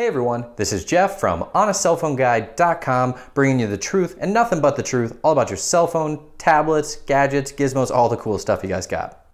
Hey everyone, this is Jeff from HonestCellphoneGuide.com, bringing you the truth and nothing but the truth, all about your cell phone, tablets, gadgets, gizmos, all the cool stuff you guys got.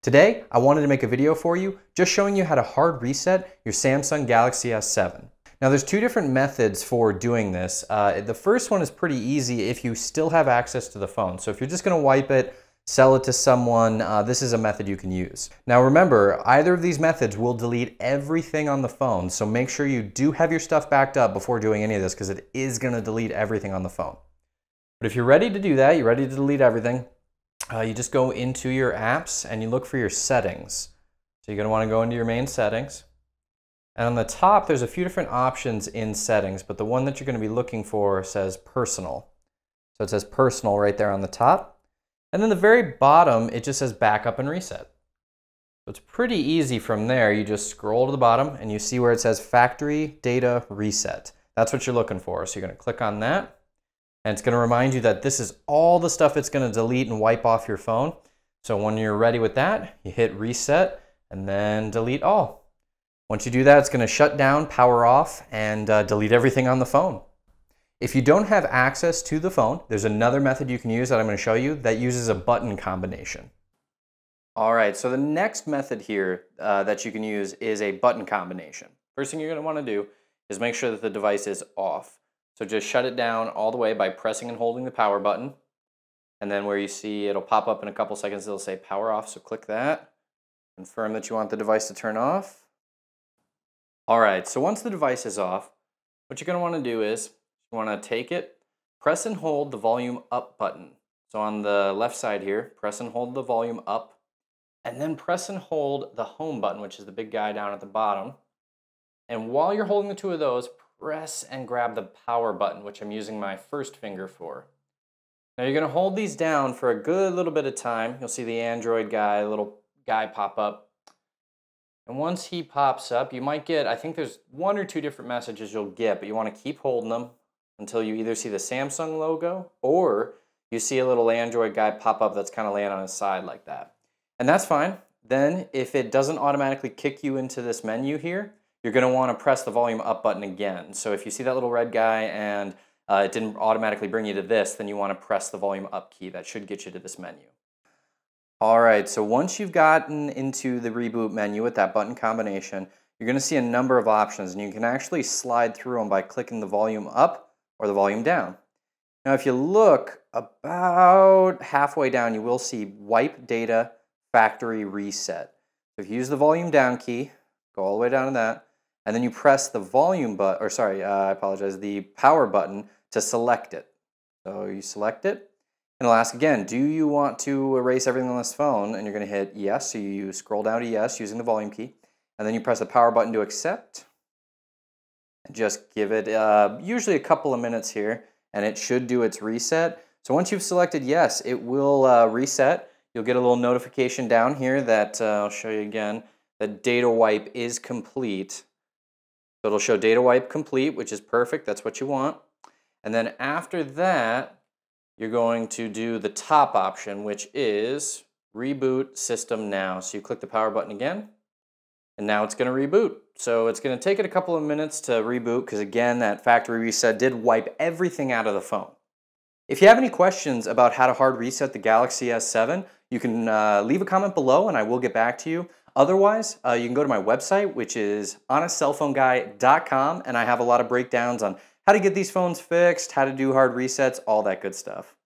Today, I wanted to make a video for you just showing you how to hard reset your Samsung Galaxy S7. Now there's two different methods for doing this. The first one is pretty easy if you still have access to the phone. So if you're just gonna wipe it, sell it to someone, this is a method you can use. Now remember, either of these methods will delete everything on the phone, so make sure you do have your stuff backed up before doing any of this, because it is going to delete everything on the phone. But if you're ready to do that, you're ready to delete everything, you just go into your apps and you look for your settings. So you're going to want to go into your main settings. And on the top, there's a few different options in settings, but the one that you're going to be looking for says personal. So it says personal right there on the top. And then the very bottom, it just says backup and reset. So it's pretty easy from there. You just scroll to the bottom and you see where it says factory data reset. That's what you're looking for. So you're going to click on that, and it's going to remind you that this is all the stuff it's going to delete and wipe off your phone. So when you're ready with that, you hit reset and then delete all. Once you do that, it's going to shut down, power off, and delete everything on the phone. If you don't have access to the phone, there's another method you can use that I'm going to show you that uses a button combination. All right, so the next method here that you can use is a button combination. First thing you're going to want to do is make sure that the device is off. So just shut it down all the way by pressing and holding the power button. And then where you see it'll pop up in a couple seconds, it'll say power off, so click that. Confirm that you want the device to turn off. All right, so once the device is off, what you're going to want to do is you want to take it, press and hold the volume up button. So on the left side here, press and hold the volume up, and then press and hold the home button, which is the big guy down at the bottom. And while you're holding the two of those, press and grab the power button, which I'm using my first finger for. Now you're going to hold these down for a good little bit of time. You'll see the Android guy, little guy pop up. And once he pops up, you might get, I think there's one or two different messages you'll get, but you want to keep holding them until you either see the Samsung logo or you see a little Android guy pop up that's kind of laying on his side like that. And that's fine. Then if it doesn't automatically kick you into this menu here, you're going to want to press the volume up button again. So if you see that little red guy and it didn't automatically bring you to this, then you want to press the volume up key. That should get you to this menu. All right, so once you've gotten into the reboot menu with that button combination, you're going to see a number of options, and you can actually slide through them by clicking the volume up or the volume down. Now if you look about halfway down, you will see wipe data factory reset. So if you use the volume down key, go all the way down to that, and then you press the volume button, or sorry, I apologize, the power button to select it. So you select it, and it'll ask again, do you want to erase everything on this phone? And you're gonna hit yes, so you scroll down to yes using the volume key, and then you press the power button to accept. Just give it usually a couple of minutes here, and it should do its reset. So once you've selected yes, it will reset. You'll get a little notification down here that I'll show you again, that data wipe is complete. So it'll show data wipe complete, which is perfect. That's what you want. And then after that, you're going to do the top option, which is reboot system now. So you click the power button again, and now it's going to reboot. So it's going to take it a couple of minutes to reboot, because again, that factory reset did wipe everything out of the phone. If you have any questions about how to hard reset the Galaxy S7, you can leave a comment below and I will get back to you. Otherwise, you can go to my website, which is honestcellphoneguy.com, and I have a lot of breakdowns on how to get these phones fixed, how to do hard resets, all that good stuff.